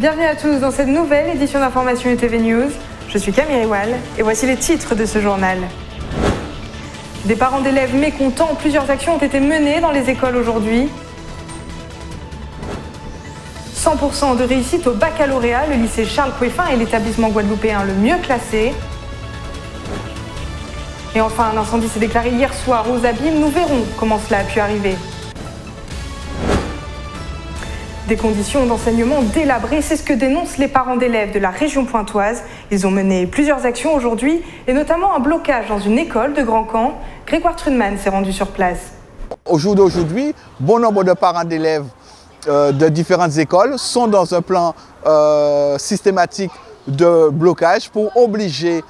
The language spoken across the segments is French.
Bienvenue à tous dans cette nouvelle édition d'information ETV News. Je suis Camille Riwal et voici les titres de ce journal. Des parents d'élèves mécontents, plusieurs actions ont été menées dans les écoles aujourd'hui. 100% de réussite au baccalauréat, le lycée Chan-Kou-Efin est l'établissement guadeloupéen le mieux classé. Et enfin, un incendie s'est déclaré hier soir aux Abîmes. Nous verrons comment cela a pu arriver. Des conditions d'enseignement délabrées, c'est ce que dénoncent les parents d'élèves de la région pointoise. Ils ont mené plusieurs actions aujourd'hui, et notamment un blocage dans une école de Grand-Camp. Grégoire Trudeman s'est rendu sur place. Au jour d'aujourd'hui, bon nombre de parents d'élèves de différentes écoles sont dans un plan systématique de blocage pour obliger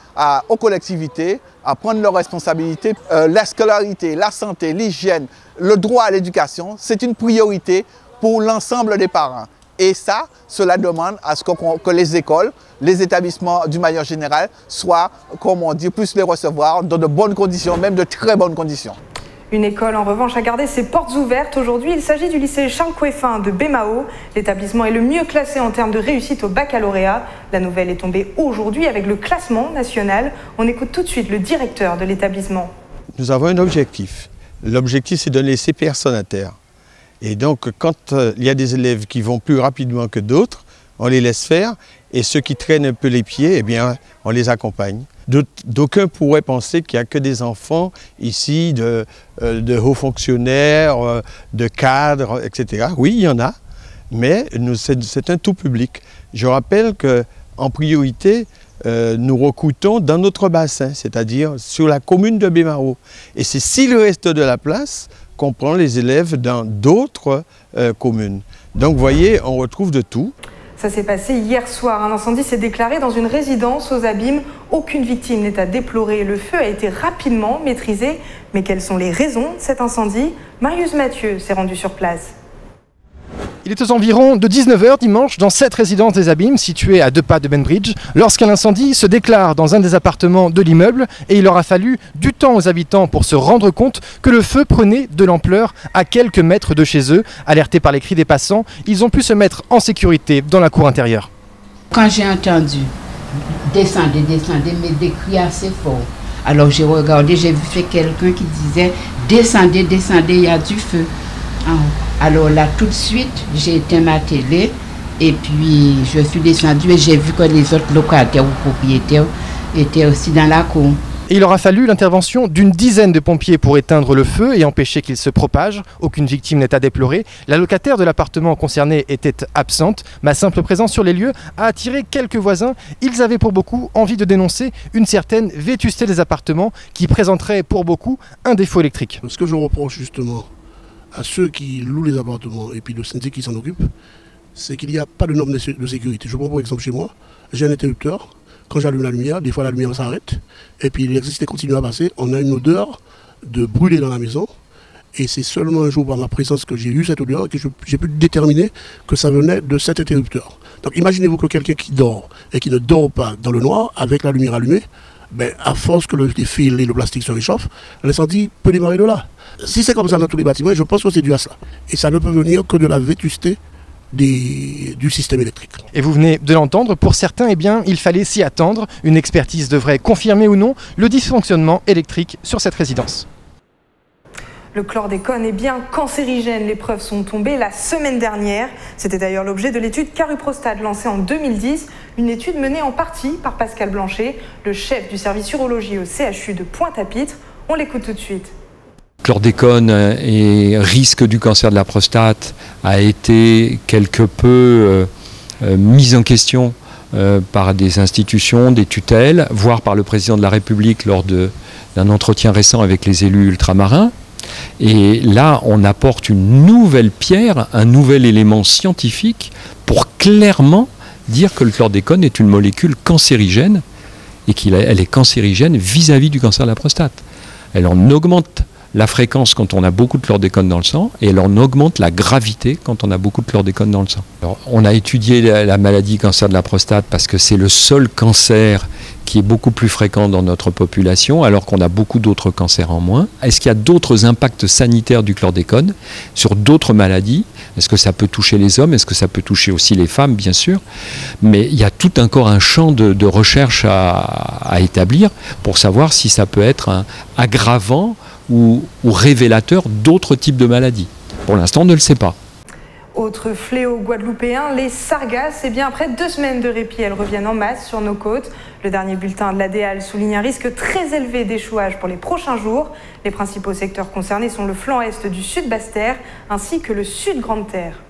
aux collectivités à prendre leurs responsabilités. La scolarité, la santé, l'hygiène, le droit à l'éducation, c'est une priorité pour l'ensemble des parents. Et ça, cela demande à ce que les écoles, les établissements d'une manière générale, soient, comme on dit, puissent les recevoir dans de bonnes conditions, même de très bonnes conditions. Une école, en revanche, a gardé ses portes ouvertes aujourd'hui. Il s'agit du lycée Chan-Kou-Efin de Baie-Mahault. L'établissement est le mieux classé en termes de réussite au baccalauréat. La nouvelle est tombée aujourd'hui avec le classement national. On écoute tout de suite le directeur de l'établissement. Nous avons un objectif. L'objectif, c'est de laisser personne à terre. Et donc, quand il y a des élèves qui vont plus rapidement que d'autres, on les laisse faire. Et ceux qui traînent un peu les pieds, eh bien, on les accompagne. D'aucuns pourraient penser qu'il n'y a que des enfants ici, de hauts fonctionnaires, de cadres, etc. Oui, il y en a, mais c'est un tout public. Je rappelle qu'en priorité, nous recrutons dans notre bassin, c'est-à-dire sur la commune de Baie-Mahault. Et c'est s'il reste de la place qu'on prend les élèves dans d'autres communes. Donc, vous voyez, on retrouve de tout. Ça s'est passé hier soir. Un incendie s'est déclaré dans une résidence aux Abîmes. Aucune victime n'est à déplorer. Le feu a été rapidement maîtrisé. Mais quelles sont les raisons de cet incendie? Marius Mathieu s'est rendu sur place. Il est aux environs de 19h dimanche dans cette résidence des Abîmes, située à 2 pas de Benbridge, lorsqu'un incendie se déclare dans un des appartements de l'immeuble et il aura fallu du temps aux habitants pour se rendre compte que le feu prenait de l'ampleur à quelques mètres de chez eux. Alertés par les cris des passants, ils ont pu se mettre en sécurité dans la cour intérieure. Quand j'ai entendu « descendez, descendez », mais des cris assez forts, alors j'ai regardé, j'ai vu quelqu'un qui disait « descendez, descendez, il y a du feu ». Alors là, tout de suite, j'ai éteint ma télé et puis je suis descendue et j'ai vu que les autres locataires ou propriétaires étaient aussi dans la cour. Il aura fallu l'intervention d'une dizaine de pompiers pour éteindre le feu et empêcher qu'il se propage. Aucune victime n'est à déplorer. La locataire de l'appartement concerné était absente. Ma simple présence sur les lieux a attiré quelques voisins. Ils avaient pour beaucoup envie de dénoncer une certaine vétusté des appartements qui présenterait pour beaucoup un défaut électrique. Ce que je reproche justement à ceux qui louent les appartements et puis le syndic qui s'en occupe, c'est qu'il n'y a pas de normes de sécurité. Je prends par exemple chez moi, j'ai un interrupteur, quand j'allume la lumière, des fois la lumière s'arrête, et puis l'électricité continue à passer, on a une odeur de brûlé dans la maison, et c'est seulement un jour par ma présence que j'ai eu cette odeur, que j'ai pu déterminer que ça venait de cet interrupteur. Donc imaginez-vous que quelqu'un qui dort, et qui ne dort pas dans le noir, avec la lumière allumée, ben, à force que les fils et le plastique se réchauffent, l'incendie peut démarrer de là. Si c'est comme ça dans tous les bâtiments, je pense que c'est dû à ça. Et ça ne peut venir que de la vétusté du système électrique. Et vous venez de l'entendre, pour certains, eh bien, il fallait s'y attendre. Une expertise devrait confirmer ou non le dysfonctionnement électrique sur cette résidence. Le chlordécone est bien cancérigène. Les preuves sont tombées la semaine dernière. C'était d'ailleurs l'objet de l'étude Caruprostate lancée en 2010. Une étude menée en partie par Pascal Blanchet, le chef du service urologie au CHU de Pointe-à-Pitre. On l'écoute tout de suite. Chlordécone et risque du cancer de la prostate a été quelque peu mis en question par des institutions, des tutelles, voire par le président de la République lors d'un entretien récent avec les élus ultramarins. Et là, on apporte une nouvelle pierre, un nouvel élément scientifique pour clairement dire que le chlordécone est une molécule cancérigène et qu'elle est cancérigène vis-à-vis du cancer de la prostate. Elle en augmente la fréquence quand on a beaucoup de chlordécone dans le sang et elle en augmente la gravité quand on a beaucoup de chlordécone dans le sang. Alors, on a étudié la maladie cancer de la prostate parce que c'est le seul cancer qui est beaucoup plus fréquent dans notre population, alors qu'on a beaucoup d'autres cancers en moins. Est-ce qu'il y a d'autres impacts sanitaires du chlordécone sur d'autres maladies? Est-ce que ça peut toucher les hommes? Est-ce que ça peut toucher aussi les femmes? Bien sûr. Mais il y a tout encore un champ de recherche à établir pour savoir si ça peut être un aggravant ou révélateur d'autres types de maladies. Pour l'instant, on ne le sait pas. Autre fléau guadeloupéen, les sargasses. Et bien après 2 semaines de répit, elles reviennent en masse sur nos côtes. Le dernier bulletin de l'ADEAL souligne un risque très élevé d'échouage pour les prochains jours. Les principaux secteurs concernés sont le flanc est du sud Basse-Terre ainsi que le sud Grande-Terre.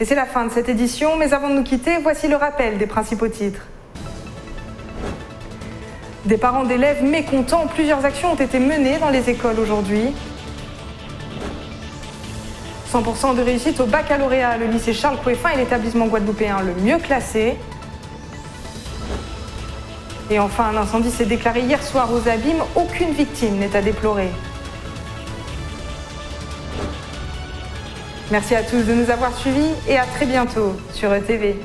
Et c'est la fin de cette édition, mais avant de nous quitter, voici le rappel des principaux titres. Des parents d'élèves mécontents, plusieurs actions ont été menées dans les écoles aujourd'hui. 100% de réussite au baccalauréat, le lycée Chan-Kou-Efin est l'établissement guadeloupéen le mieux classé. Et enfin, un incendie s'est déclaré hier soir aux Abîmes, aucune victime n'est à déplorer. Merci à tous de nous avoir suivis et à très bientôt sur ETV.